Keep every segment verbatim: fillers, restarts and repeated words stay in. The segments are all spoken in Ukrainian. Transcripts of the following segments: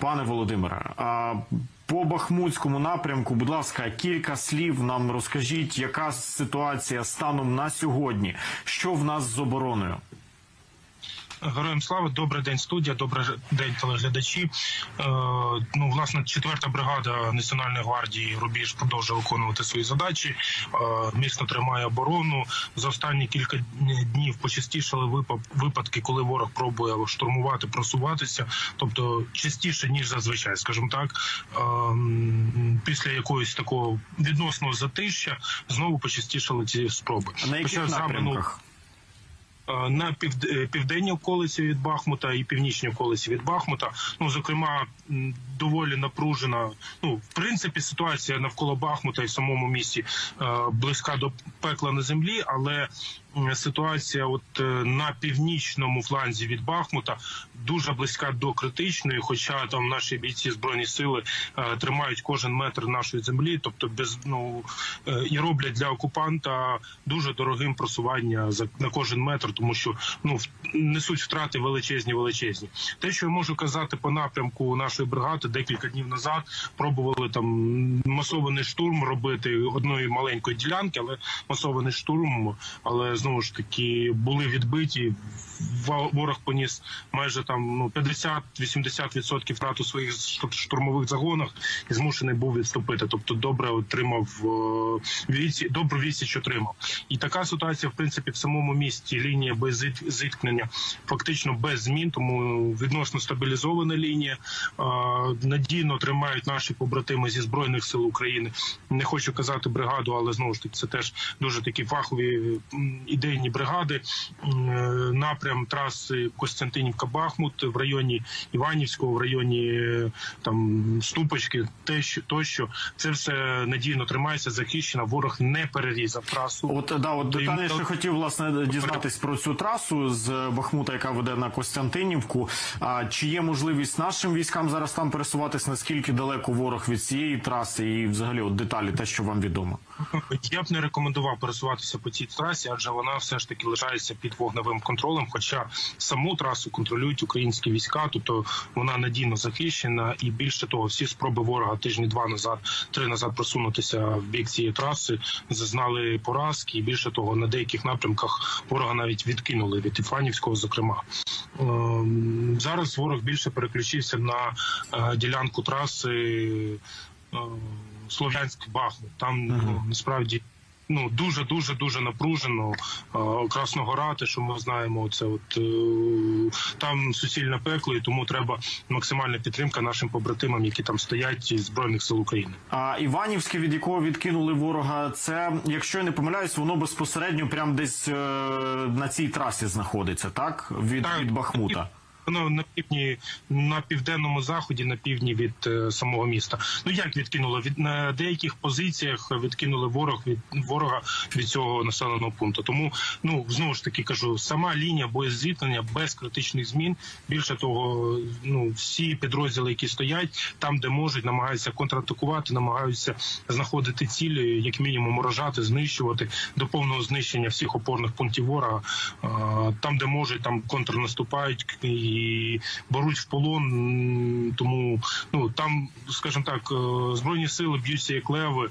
Пане Володимире, по Бахмутському напрямку, будь ласка, кілька слів нам розкажіть, яка ситуація станом на сьогодні? Що в нас з обороною? Героям слави. Добрий день, студія. Добрий день, телеглядачі. Е, ну, власне, четверта бригада Національної гвардії «Рубіж» продовжує виконувати свої задачі. Е, міцно тримає оборону. За останні кілька днів почастішали випадки, коли ворог пробує штурмувати, просуватися. Тобто частіше, ніж зазвичай, скажімо так. Е, після якогось такого відносного затища знову почастішали ці спроби. А на яких Після напрямках? На південній околиці від Бахмута і північній околиці від Бахмута. Ну, зокрема, доволі напружена, ну, в принципі, ситуація навколо Бахмута і в самому місті близька до пекла на землі, але ситуація от на північному фланзі від Бахмута дуже близька до критичної, хоча там наші бійці Збройні сили е, тримають кожен метр нашої землі, тобто без, ну, е, і роблять для окупанта дуже дорогим просування за, на кожен метр, тому що, ну, в, несуть втрати величезні-величезні. Те, що я можу казати по напрямку нашої бригади, декілька днів назад пробували там масований штурм робити одної маленької ділянки, але масований штурм, але знову ж таки були відбиті, ворог поніс майже там, ну, п'ятдесят-вісімдесят відсотків втрат у своїх штурмових загонах і змушений був відступити. Тобто добре отримав віці, добру відсіч отримав. І така ситуація, в принципі, в самому місті. Лінія без зіткнення фактично без змін, тому відносно стабілізована лінія. Надійно тримають наші побратими зі Збройних сил України. Не хочу казати бригаду, але знову ж таки це теж дуже такі фахові ідейні бригади. Напрям траси Костянтинівка-Бахмут в районі Іванівського, в районі там Ступочки, тощо, тощо. Це все надійно тримається, захищено, ворог не перерізав трасу. От, да, от питання, що хотів, власне, дізнатись про цю трасу з Бахмута, яка веде на Костянтинівку. А чи є можливість нашим військам зараз там пересуватись, наскільки далеко ворог від цієї траси і взагалі от деталі, те, що вам відомо? Я б не рекомендував пересуватися по цій трасі, адже вона все ж таки лишається під вогневим контролем, хоча саму трасу контролюють українські війська, тобто вона надійно захищена, і більше того, всі спроби ворога тижні два назад, три назад просунутися в бік цієї траси зазнали поразки, і більше того, на деяких напрямках ворога навіть відкинули від Іванівського, зокрема. Зараз ворог більше переключився на ділянку траси Слов'янськ-Бахмут. Там ну, насправді ну дуже дуже дуже напружено. Красногора, те, що ми знаємо, це от там суцільне пекло, і тому треба максимальна підтримка нашим побратимам, які там стоять із Збройних сил України. А Іванівське, від якого відкинули ворога, це, якщо я не помиляюсь, воно безпосередньо прямо десь е на цій трасі знаходиться, так? Від, так, від Бахмута. На півдні, на південному заході, на півдні від е, самого міста. Ну як відкинуло? Від, на деяких позиціях відкинули ворог від ворога від цього населеного пункту. Тому, ну, знову ж таки кажу, сама лінія боєзіткнення без критичних змін. Більше того, ну, всі підрозділи, які стоять, там, де можуть, намагаються контратакувати, намагаються знаходити цілі, як мінімум уражати, знищувати до повного знищення всіх опорних пунктів ворога. Е, там, де можуть, там контрнаступають і і беруть в полон, тому ну там, скажімо так, Збройні сили б'ються як леви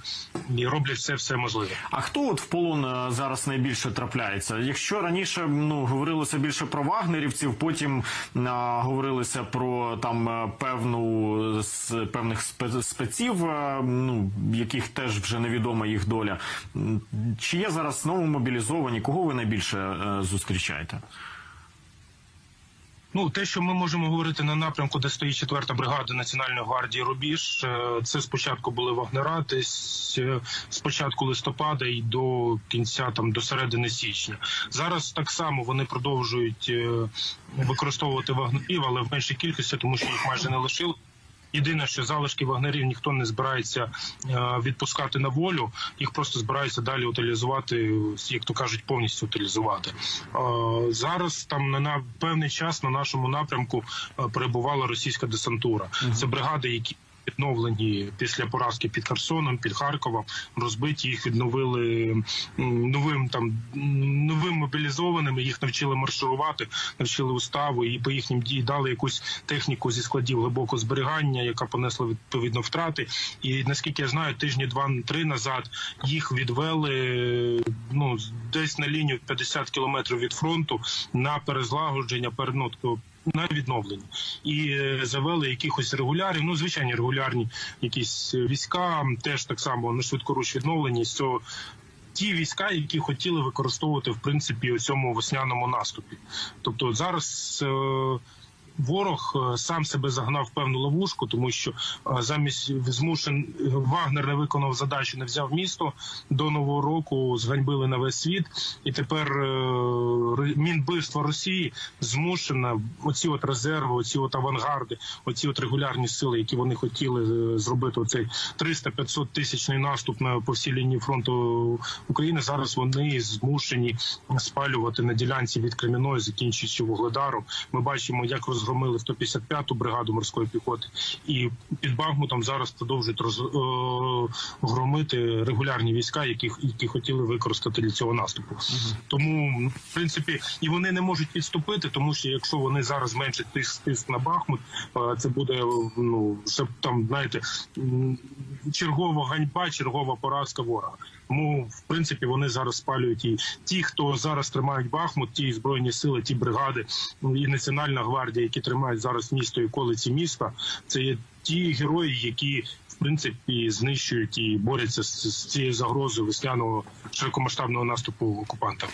і роблять все-все можливе. А хто от в полон зараз найбільше трапляється? Якщо раніше ну говорилося більше про вагнерівців, потім а, говорилося про там певну з певних спеців, а, ну яких теж вже невідома їх доля. Чи є зараз знову мобілізовані? Кого ви найбільше а, зустрічаєте? Ну, те, що ми можемо говорити на напрямку, де стоїть четверта бригада Національної гвардії «Рубіж», це спочатку були вагнера, десь з початку листопада і до кінця, там, до середини січня. Зараз так само вони продовжують використовувати вагнерів, але в меншій кількості, тому що їх майже не лишили. Єдине, що залишки вагнерів ніхто не збирається відпускати на волю, їх просто збираються далі утилізувати, як то кажуть, повністю утилізувати. Зараз там на певний час на нашому напрямку перебувала російська десантура. Це бригади, які відновлені після поразки під Херсоном, під Харковом, розбиті, їх відновили новим там новим мобілізованими, їх навчили марширувати, навчили уставу і по їхнім дії дали якусь техніку зі складів глибокого зберігання, яка понесла відповідно втрати. І наскільки я знаю, тижні два-три назад їх відвели ну десь на лінію п'ятдесят кілометрів від фронту на перезлагодження, перенотку. На відновлення. І завели якихось регулярів, ну, звичайні регулярні якісь війська, теж так само на швидкоруч відновлені. Це ті війська, які хотіли використовувати, в принципі, у цьому весняному наступі. Тобто зараз ворог сам себе загнав в певну ловушку, тому що замість змушен Вагнер не виконав задачу, не взяв місто, до Нового року зганьбили на весь світ, і тепер Мінбивство Росії змушена оці от резерви, оці от авангарди, оці от регулярні сили, які вони хотіли зробити, оцей триста-п'ятсот тисячний наступ на по всій лінії фронту України, зараз вони змушені спалювати на ділянці від Кремінної, закінчуючи Вугледаром. Ми бачимо, як розгорнули згромили сто п'ятдесят п'яту бригаду морської піхоти, і під Бахмутом зараз продовжують роз... громити регулярні війська, які... які хотіли використати для цього наступу. Угу. Тому, в принципі, і вони не можуть підступити, тому що якщо вони зараз зменшать тиск, тиск на Бахмут, це буде, ну, це, там, знаєте, чергова ганьба, чергова поразка ворога. Тому, в принципі, вони зараз спалюють і ті, хто зараз тримають Бахмут, ті збройні сили, ті бригади, і Національна гвардія, які тримають зараз місто і околиці міста, це є ті герої, які, в принципі, знищують і борються з цією загрозою весняного широкомасштабного наступу окупантам.